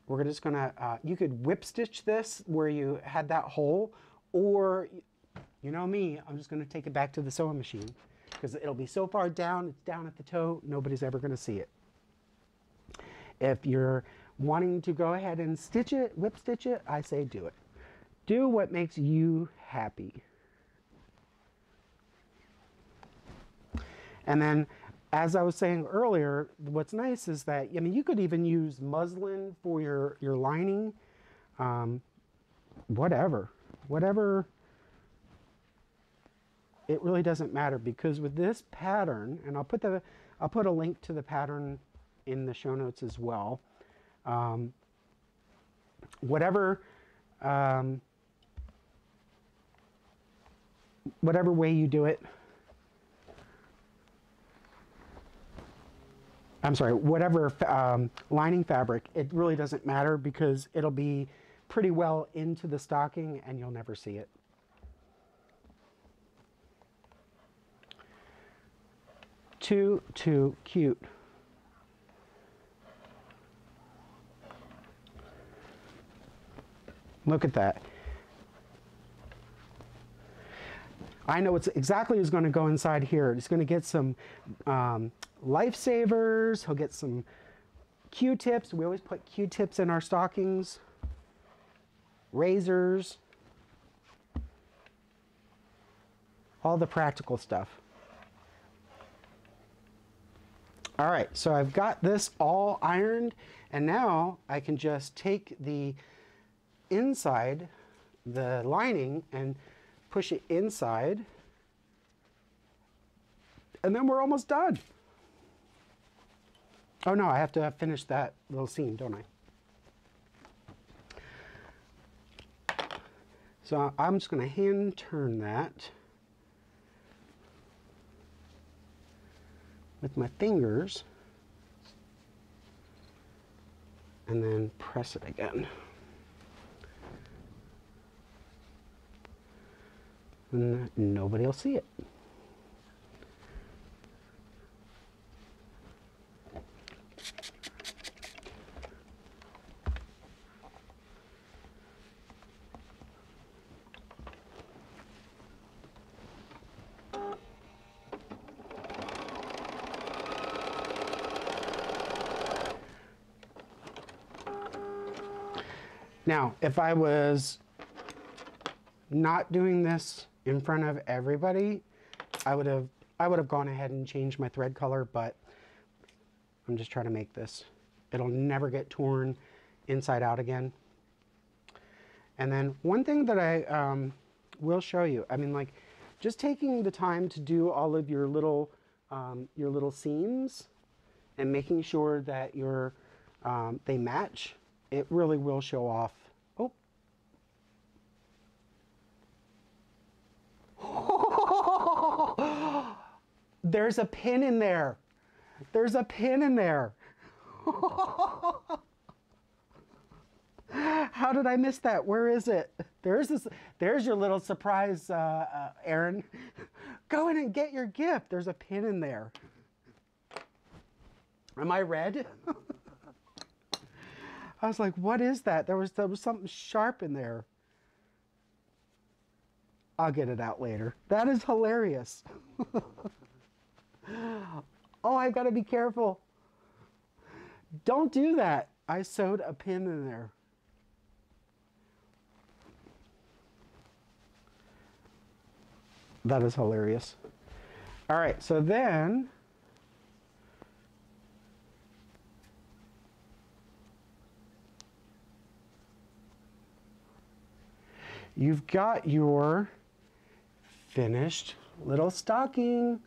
we're just going to, you could whip stitch this where you had that hole, or, you know me, I'm just going to take it back to the sewing machine, because it'll be so far down, it's down at the toe, nobody's ever going to see it. If you're wanting to go ahead and stitch it, whip stitch it, I say do it. Do what makes you happy. And then, as I was saying earlier, what's nice is that, I mean, you could even use muslin for your lining, whatever. It really doesn't matter, because with this pattern, and I'll put a link to the pattern in the show notes as well. Whatever way you do it, I'm sorry, whatever lining fabric, it really doesn't matter, because it'll be pretty well into the stocking and you'll never see it. Too cute. Look at that. I know it's exactly who's going to go inside here. It's going to get some lifesavers. He'll get some Q-tips. We always put Q-tips in our stockings. Razors. All the practical stuff. All right, so I've got this all ironed, and now I can just take the inside, the lining, and push it inside, and then we're almost done. Oh no, I have to finish that little seam, don't I? So I'm just going to hand turn that with my fingers and then press it again. And nobody will see it. Now, if I was not doing this in front of everybody, I would have gone ahead and changed my thread color, but I'm just trying to make this. It'll never get torn inside out again. And then one thing that I will show you, I mean, like, just taking the time to do all of your little seams and making sure that your they match, it really will show off. Oh, there's a pin in there. There's a pin in there. How did I miss that? Where is it? There's your little surprise, Aaron. Go in and get your gift. There's a pin in there. Am I red? I was like, what is that? There was something sharp in there. I'll get it out later. That is hilarious. Oh, I gotta be careful. Don't do that. I sewed a pin in there. That is hilarious. All right, so then you've got your finished little stocking.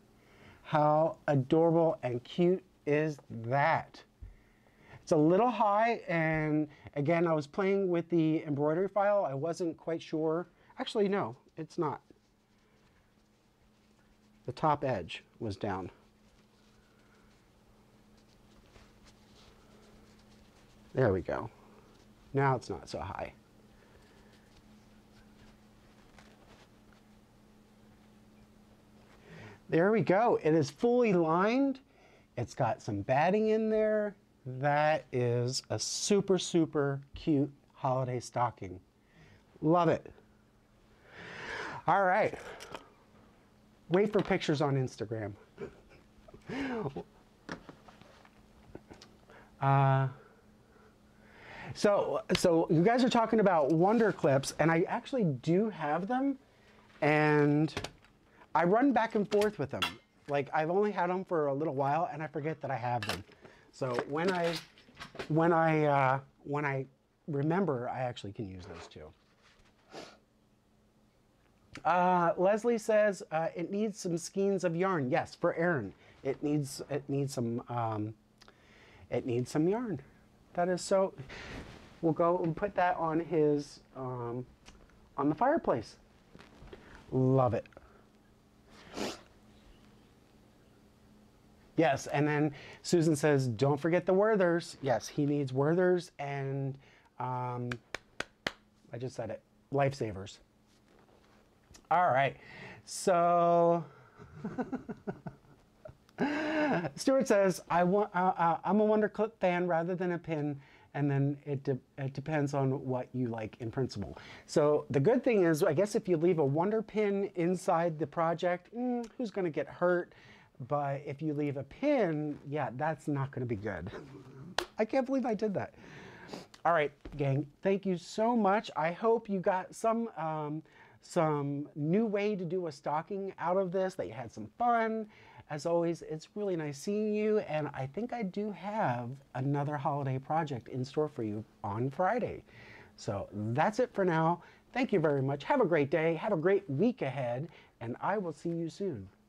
How adorable and cute is that? It's a little high, and again, I was playing with the embroidery file. I wasn't quite sure. Actually, no, it's not. The top edge was down. There we go. Now it's not so high. There we go. It is fully lined. It's got some batting in there. That is a super, super cute holiday stocking. Love it. All right. Wait for pictures on Instagram. So you guys are talking about Wonder Clips, and I actually do have them, and I run back and forth with them. Like, I've only had them for a little while and I forget that I have them. So when I remember, I actually can use those too. Leslie says, it needs some skeins of yarn. Yes, for Aaron. It needs some yarn. That is so, we'll go and put that on his, on the fireplace. Love it. Yes, and then Susan says, don't forget the Werthers. Yes, he needs Werthers and, I just said it, Lifesavers. All right, so Stuart says, I'm a Wonder Clip fan rather than a pin, and then it depends on what you like in principle. So the good thing is, I guess if you leave a Wonder pin inside the project, who's gonna get hurt? But if you leave a pin, yeah, that's not going to be good. I can't believe I did that. All right, gang, thank you so much. I hope you got some new way to do a stocking out of this, that you had some fun. As always, it's really nice seeing you. And I think I do have another holiday project in store for you on Friday. So that's it for now. Thank you very much. Have a great day. Have a great week ahead. And I will see you soon.